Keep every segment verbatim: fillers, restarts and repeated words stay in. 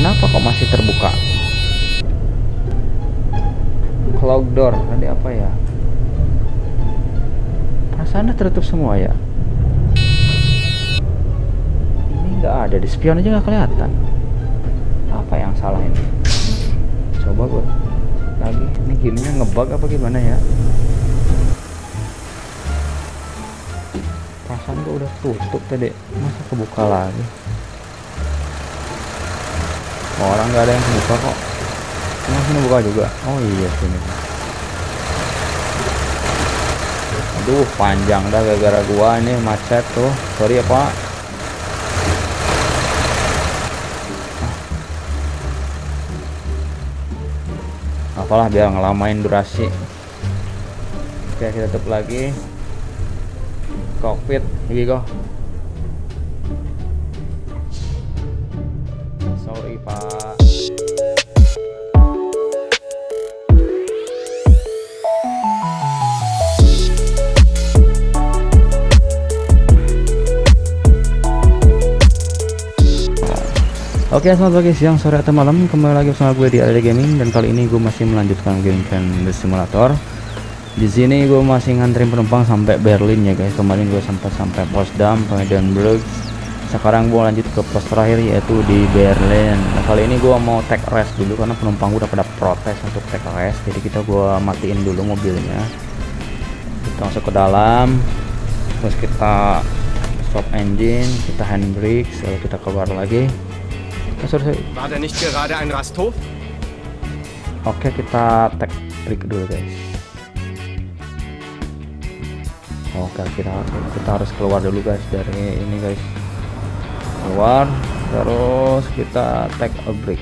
Kenapa kok masih terbuka? Cloud door tadi apa ya? Perasaan tertutup semua ya? Ini nggak ada, di spion aja nggak kelihatan. Apa yang salah ini? Coba gue lagi, ini gamenya ngebug apa gimana ya? Perasaan gue udah tutup tadi, masa kebuka lagi? Orang nggak ada yang kebuka kok. Cuma sini buka juga. Oh iya sini. Aduh panjang dah gara-gara gua ini macet tuh. Sorry ya Pak. Apalah biar ngelamain durasi. Oke kita tutup lagi. Cockpit, here we go. Sorry Pak. Oke, selamat pagi, siang, sore, atau malam. Kembali lagi bersama gue di A D D Gaming, dan kali ini gue masih melanjutkan game Fernbus Simulator. Di sini gue masih nganterin penumpang sampai Berlin ya guys. Kemarin gue sempat sampai Potsdam, Paderborn. Sekarang gue lanjut ke pos terakhir yaitu di Berlin. Nah, kali ini gue mau take rest dulu karena penumpang gue udah pada protes untuk take rest. Jadi kita gue matiin dulu mobilnya. Kita masuk ke dalam, terus kita stop engine, kita handbrake, lalu kita keluar lagi. War der nicht gerade ein Rasthof? Oke, kita tag break dulu guys. Oke, kita kita harus keluar dulu guys dari ini guys. Keluar, terus kita tag a break.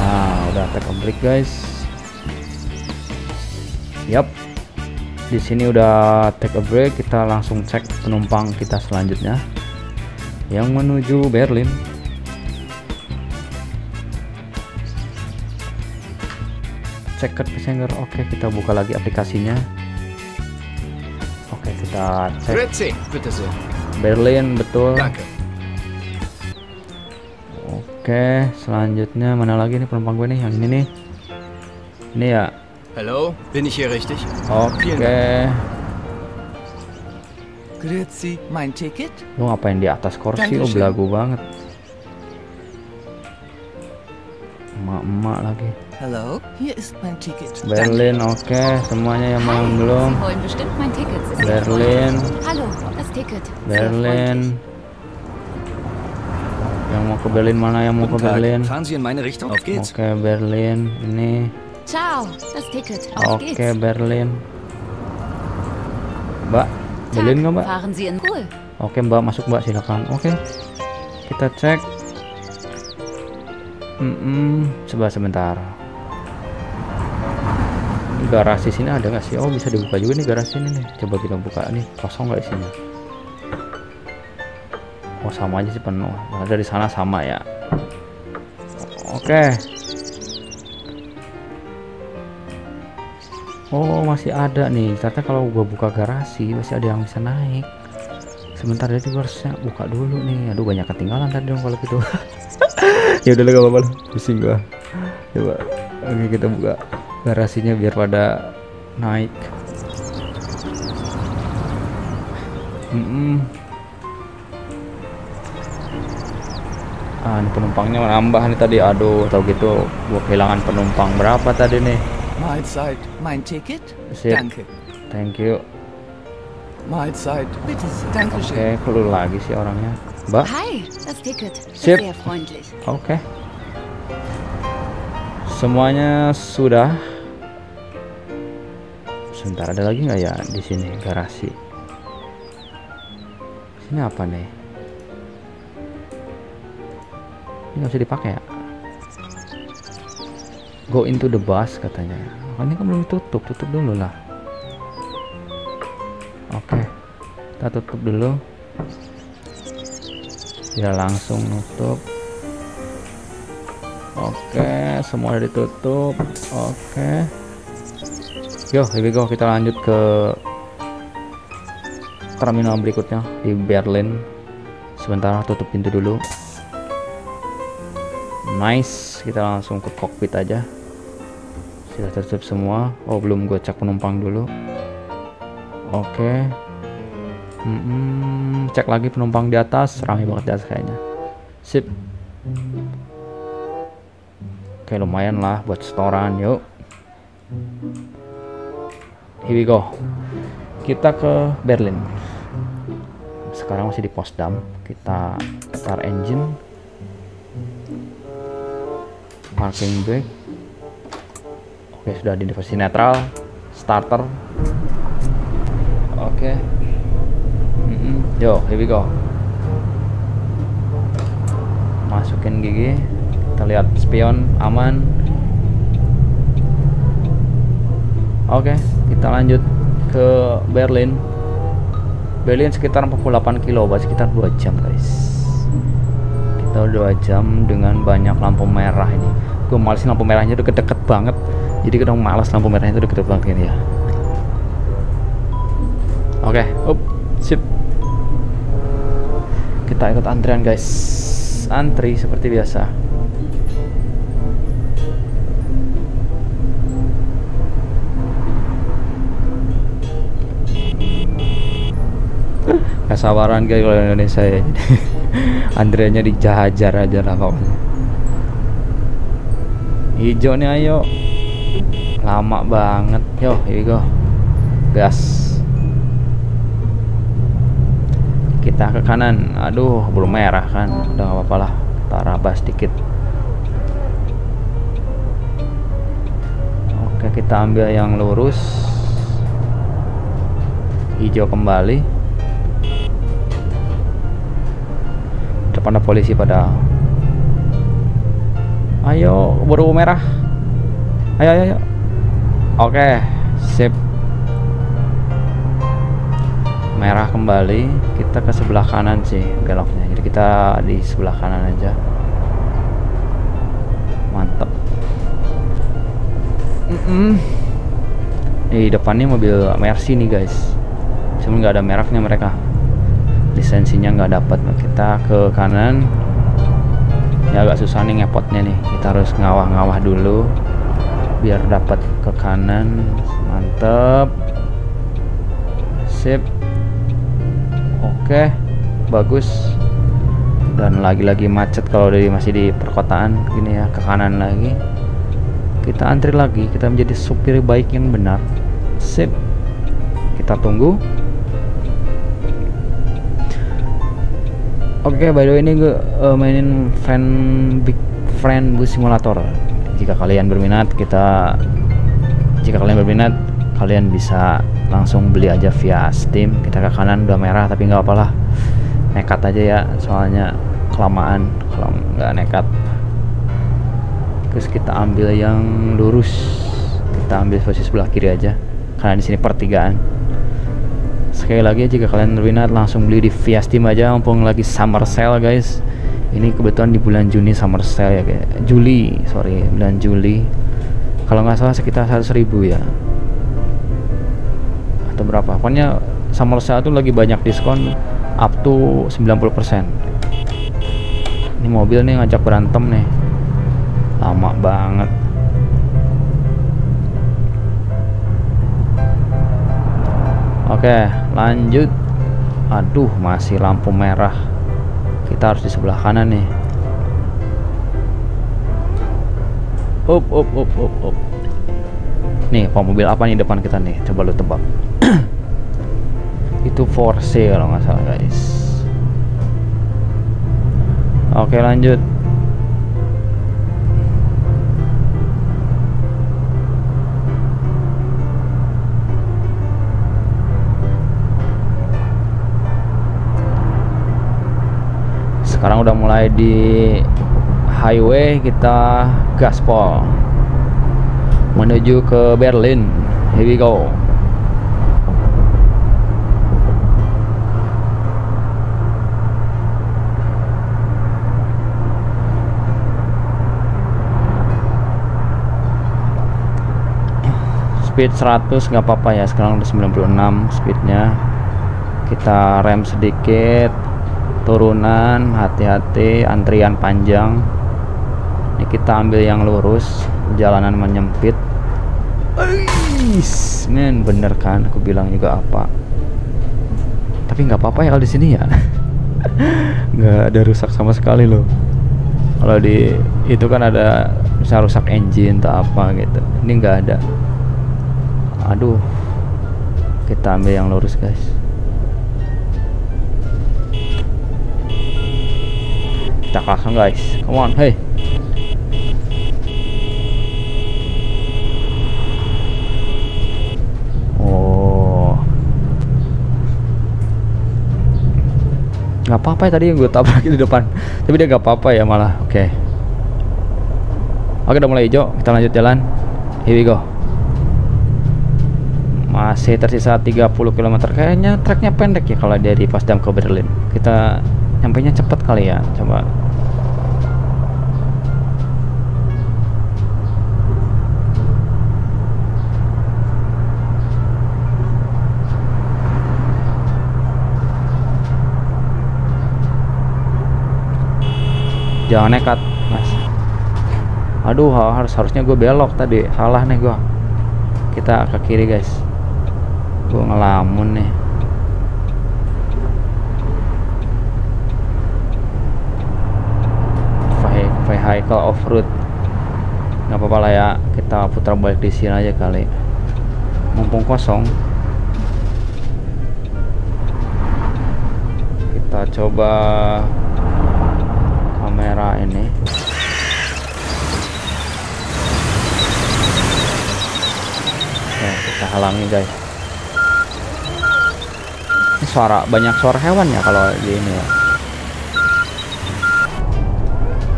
Nah, udah tag a break guys. Yap. Di sini udah tag a break, kita langsung cek penumpang kita selanjutnya yang menuju Berlin. Checked passenger. Oke, kita buka lagi aplikasinya. Oke, kita cek Berlin, betul. Oke, selanjutnya mana lagi nih penumpang gue nih? Yang ini nih. Ini ya. Halo, bin ich hier richtig? Oke. Grüezi, mein Ticket? Lu ngapain di atas kursi? Oh, belagu banget. Emak-emak lagi. Hello, hier ist mein Ticket. Berlin, oke, okay. Semuanya yang mau belum. Berlin. Halo, das Ticket. Berlin. Yang mau ke Berlin mana? Yang mau ke Berlin? Oke, okay, Berlin. Ini. Ciao, das Ticket. Oke, okay, Berlin. Mbak. Berlin nggak Mbak? Oke Mbak, masuk Mbak, silakan. Oke, kita cek. Mm -mm, coba sebentar. Garasi sini ada nggak sih? Oh bisa dibuka juga nih garasi ini nih. Coba kita buka nih, kosong nggak isinya? Oh sama aja sih penuh. Nah, dari sana sama ya. Oke. Oh masih ada nih, ternyata kalau gua buka garasi masih ada yang bisa naik. Sebentar jadi gua harusnya buka dulu nih. Aduh banyak ketinggalan tadi dong kalau gitu. Ya udah gak apa-apa, pusing gua. Coba, oke kita buka garasinya biar pada naik. Mm -mm. Ah ini penumpangnya menambah nih tadi. Aduh tau gitu gua kehilangan penumpang berapa tadi nih. Mahlzeit, mein Ticket. Danke. Thank you. Mahlzeit, bitte. Danke schön. Oke, perlu lagi sih orangnya. Mbak. Hai, das Ticket. Sip. Oke. Okay. Semuanya sudah. Sebentar ada lagi nggak ya di sini garasi? Ini apa nih? Ini nggak bisa dipakai ya? Go into the bus katanya. Oh, ini kan belum tutup, tutup dulu lah. Oke, okay. Kita tutup dulu. Ya langsung nutup. Oke, okay. Semua ditutup. Oke. Okay. Yo, here we go. Kita lanjut ke terminal berikutnya di Berlin. Sebentar, tutup pintu dulu. Nice, kita langsung ke kokpit aja. Sudah tertutup semua. Oh, belum gue cek penumpang dulu. Oke. Okay. Mm -mm, cek lagi penumpang di atas. Ramai banget di atas kayaknya. Sip. Oke, okay, lumayan lah buat setoran. Yuk. Here we go. Kita ke Berlin. Sekarang masih di Potsdam. Kita start engine. Parking brake. Oke, sudah di posisi netral. Starter. Oke. Mm-hmm. Yo, here we go. Masukin gigi. Kita lihat spion aman. Oke, kita lanjut ke Berlin. Berlin sekitar empat puluh delapan kilo, sekitar dua jam, guys. Kita dua jam dengan banyak lampu merah ini. Gue malesin lampu merahnya udah deket-deket banget. Jadi kita malas lampu merahnya itu deket banget ini ya. Oke, okay. Up, sip. Kita ikut antrian guys, antri seperti biasa. Kesabaran guys kalau Indonesia ya. Antriannya dijahajar aja lah pokoknya. Hijau nih ayo. Lama banget. Yo, here we go. Gas. Kita ke kanan. Aduh, belum merah kan. Udah gak apa-apa lah. Kita rabas dikit. Oke, kita ambil yang lurus. Hijau kembali. Depan ada polisi padahal. Ayo, baru merah. Ayo, ayo, ayo. Oke, okay, sip. Merah kembali. Kita ke sebelah kanan sih beloknya. Jadi kita di sebelah kanan aja. Mantap. Mm -mm. Di depannya mobil Mercy nih guys. Cuman nggak ada mereknya mereka. Lisensinya nggak dapat. Kita ke kanan. Ya agak susah nih ngepotnya nih. Kita harus ngawah-ngawah dulu. Biar dapat ke kanan. Mantep. Sip. Oke, bagus. Dan lagi-lagi macet kalau dari masih di perkotaan gini ya, ke kanan lagi. Kita antri lagi, kita menjadi supir baik yang benar. Sip. Kita tunggu. Oke, by the way ini gue uh, mainin Fernbus Simulator. Jika kalian berminat, kita jika kalian berminat, kalian bisa langsung beli aja via Steam. Kita ke kanan udah merah, tapi nggak apalah, nekat aja ya, soalnya kelamaan kalau nggak nekat. Terus kita ambil yang lurus, kita ambil posisi sebelah kiri aja, karena di sini pertigaan. Sekali lagi jika kalian berminat, langsung beli di via Steam aja, mumpung lagi summer sale guys. Ini kebetulan di bulan Juni summer sale ya, kayak Juli, sorry, bulan Juli. Kalau nggak salah sekitar seratus ribu ya. Atau berapa? Pokoknya summer sale itu lagi banyak diskon up to sembilan puluh persen. Ini mobil nih ngajak berantem nih. Lama banget. Oke, lanjut. Aduh, masih lampu merah. Kita harus di sebelah kanan nih. Up, up, up, up, up. Nih, apa mobil apa nih depan kita nih? Coba lu tebak. Itu Porsche kalau nggak salah guys. Oke, lanjut. Sekarang udah mulai di highway, kita gaspol menuju ke Berlin. Here we go. Speed seratus nggak apa-apa ya, sekarang udah sembilan puluh enam speednya. Kita rem sedikit. turunan, hati-hati, antrian panjang. Ini kita ambil yang lurus, jalanan menyempit. Eish, men, bener kan? Aku bilang juga apa? Tapi nggak apa-apa ya kalau di sini ya, nggak ada rusak sama sekali loh. Kalau di itu kan ada bisa rusak engine atau apa gitu. Ini nggak ada. Aduh, kita ambil yang lurus guys. Kita klakson guys. Come on, hey. Nggak apa-apa ya, tadi gue tabrak di depan tapi dia nggak apa-apa ya malah. Oke okay. Oke okay, udah mulai hijau, kita lanjut jalan. Here we go. Masih tersisa tiga puluh kilometer. Kayaknya treknya pendek ya kalau dari Potsdam ke Berlin. Kita nyampainya cepet kali ya. Coba jangan nekat mas. Aduh, harus harusnya gue belok tadi, salah nih gue. Kita ke kiri guys. Gue ngelamun nih. Vehicle off road. Nggak apa-apa lah ya, kita putar balik di sini aja kali. Mumpung kosong. Kita coba kamera ini. Oke, kita halangi guys. Ini suara, banyak suara hewan ya kalau di ini ya.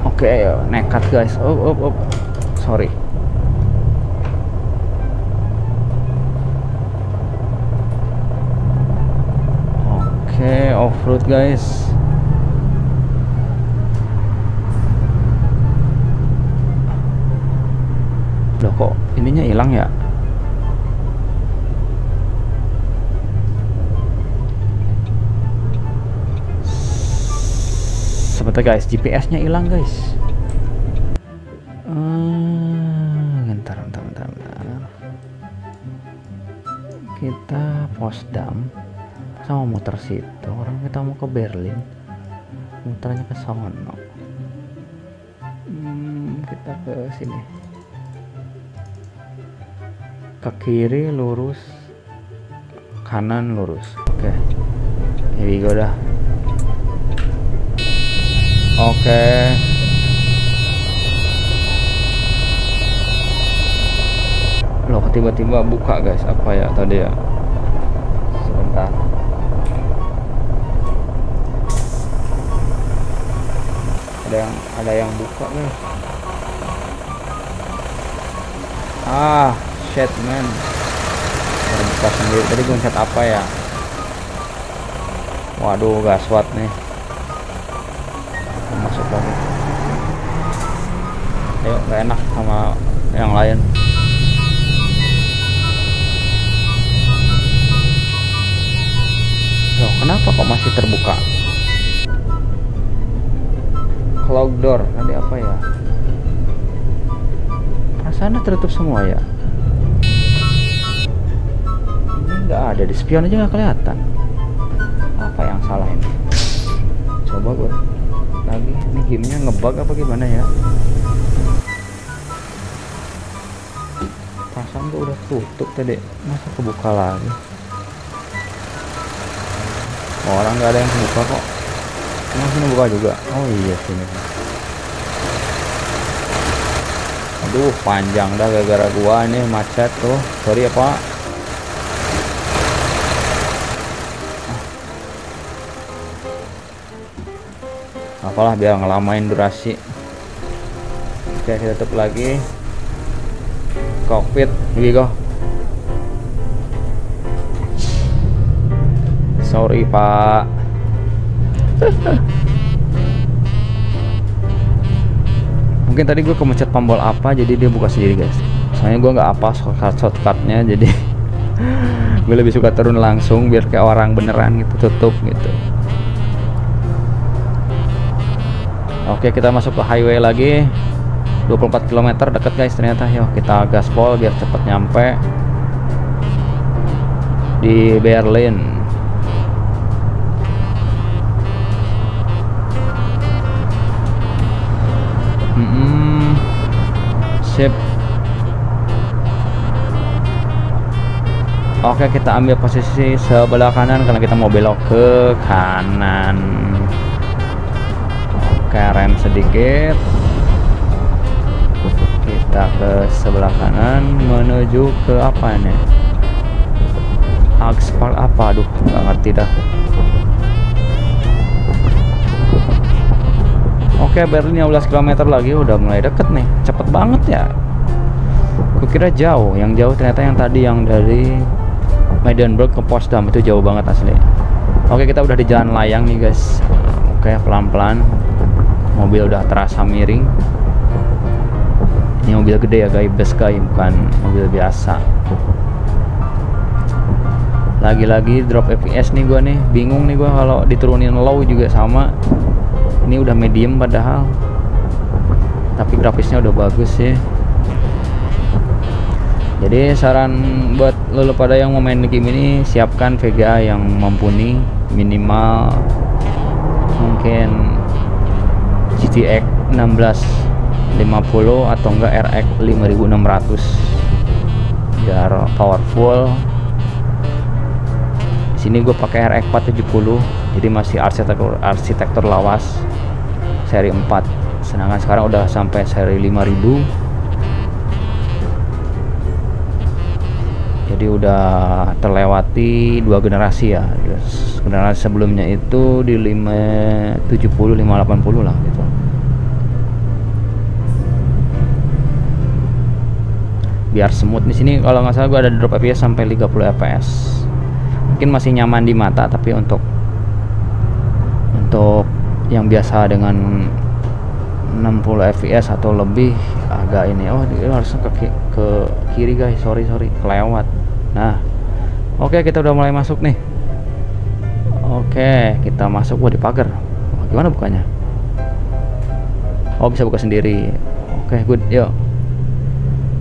Oke, nekat guys. Oh, oh, oh. Sorry. Oke, off road guys. Loh kok ininya hilang ya? Sebentar guys, G P S-nya hilang guys. Hmm, bentar, bentar, bentar, bentar. Kita Potsdam, sama muter situ. Orang kita mau ke Berlin, muternya ke sono. Hmm, kita ke sini. Ke kiri lurus, kanan lurus. Oke, ini gue dah. Oke, loh tiba-tiba buka guys, apa ya tadi ya? Sebentar. Ada yang ada yang buka guys. Ah. Shit man, terbuka sendiri. Tadi gue mencet apa ya? Waduh, gaswat nih. Masuk lagi. Ayo, gak enak sama yang lain. Loh, kenapa kok masih terbuka? Cloud door tadi apa ya? Rasanya tertutup semua ya. Nggak ada, di spion aja nggak kelihatan. Apa yang salah ini? Coba gue lagi, ini gamenya ngebug apa gimana ya? Perasaan gue udah tutup tadi, masa kebuka lagi? Orang nggak ada yang kebuka kok. Emang sini buka juga? Oh iya sini. Aduh, panjang dah gara-gara gua nih macet tuh. Sorry ya pak. Apalah, biar ngelamain durasi. Oke, kita tutup lagi cockpit. Here we go. Sorry pak. Mungkin tadi gue kemencet tombol apa jadi dia buka sendiri guys. Soalnya gue nggak apa shortcut shortcutnya, jadi gue lebih suka turun langsung biar kayak orang beneran gitu, tutup gitu. Oke, kita masuk ke highway lagi. dua puluh empat kilometer dekat guys ternyata. Yuk kita gaspol biar cepat nyampe di Berlin. Mm-mm. Sip. Oke, kita ambil posisi sebelah kanan karena kita mau belok ke kanan. Oke, rem sedikit. Kita ke sebelah kanan menuju ke apa ini? Aspal apa? Aduh, nggak ngerti dah. Oke, Berlin lima belas kilometer lagi, udah mulai deket nih. Cepet banget ya. Kukira jauh, yang jauh ternyata yang tadi yang dari Paderborn ke Potsdam itu jauh banget asli. Oke, kita udah di jalan layang nih guys. Oke, pelan-pelan. Mobil udah terasa miring. Ini mobil gede ya guys, bus guys, bukan mobil biasa. Lagi-lagi drop F P S nih gua nih, bingung nih gua kalau diturunin low juga sama. Ini udah medium padahal, tapi grafisnya udah bagus ya. Jadi saran buat lo pada yang mau main game ini, siapkan Vega yang mumpuni, minimal mungkin G T X enam belas lima puluh atau enggak R X lima ribu enam ratus biar powerful. Sini gue pakai R X empat tujuh nol, jadi masih arsitektur arsitektur lawas seri empat. Sedangkan sekarang udah sampai seri lima ribu. Jadi udah terlewati dua generasi ya. Generasi sebelumnya itu di lima tujuh nol lima delapan nol lah gitu. Biar smooth di sini, kalau nggak salah gue ada drop F P S sampai tiga puluh F P S. Mungkin masih nyaman di mata, tapi untuk untuk yang biasa dengan enam puluh F P S atau lebih agak ini. Oh, harusnya ke, ke kiri guys, sorry sorry kelewat. Nah, oke, kita udah mulai masuk nih. Oke, kita masuk. Wah, di pagar. Oh, gimana bukanya? Oh, bisa buka sendiri. Oke, good. Yuk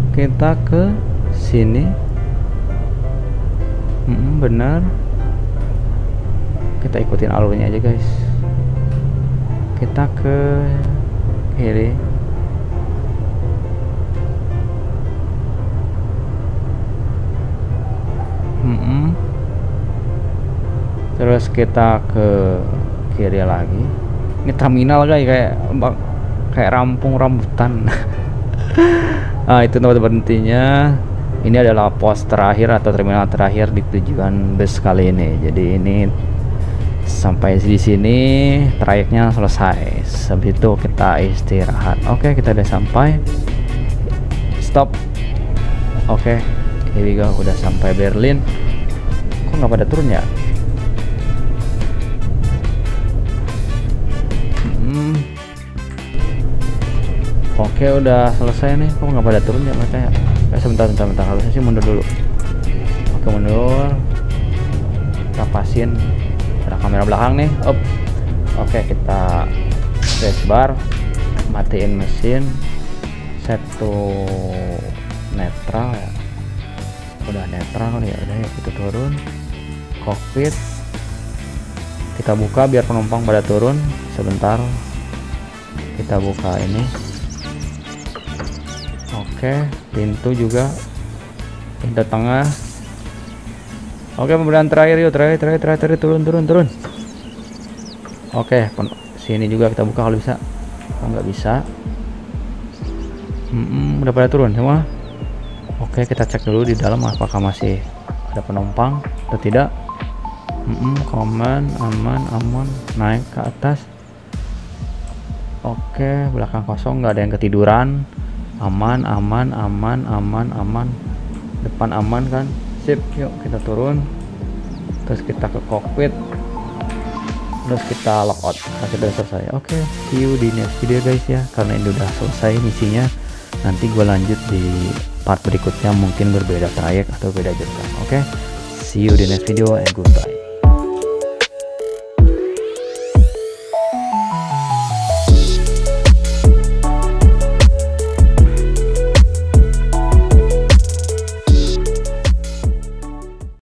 kita ke sini. Hmm, benar, kita ikutin alurnya aja guys. Kita ke kiri. Hmm, terus kita ke kiri lagi. Ini terminal guys, kayak kayak rampung rambutan. Ah, itu tempat berhentinya. Ini adalah pos terakhir atau terminal terakhir di tujuan bus kali ini. Jadi ini sampai di sini trayeknya selesai. Habis itu kita istirahat. Oke, kita udah sampai. Stop. Oke, here we go. Udah sampai Berlin. Kok nggak pada turun ya? Hmm. Oke, udah selesai nih. Kok nggak pada turun ya mereka ya? Eh, sebentar, bentar, bentar, harusnya sih mundur dulu. Oke, mundur. Kita pasin. Ada kamera belakang nih. Up. Oke, kita spacebar. Matiin mesin. Set to netral ya. Udah netral ya. Udah ya, kita turun. Cockpit. Kita buka biar penumpang pada turun. Sebentar. Kita buka ini. Oke, pintu juga pintu tengah. Oke, pembelian terakhir yuk, terakhir, terakhir, terakhir, turun, turun, turun. Oke, sini juga kita buka kalau bisa. Kalau nggak bisa, Mm-mm, udah pada turun semua. Oke, kita cek dulu di dalam apakah masih ada penumpang atau tidak. Mm-mm, komen, aman, aman, naik ke atas. Oke, belakang kosong, nggak ada yang ketiduran. Aman, aman, aman, aman, aman. Depan aman kan? Sip, yuk kita turun. Terus kita ke cockpit. Terus kita lockout. Akhirnya udah selesai. Oke, okay. See you di next video guys ya. Karena ini udah selesai misinya. Nanti gue lanjut di part berikutnya, mungkin berbeda trayek atau beda jurusan. Oke, okay. See you di next video and goodbye.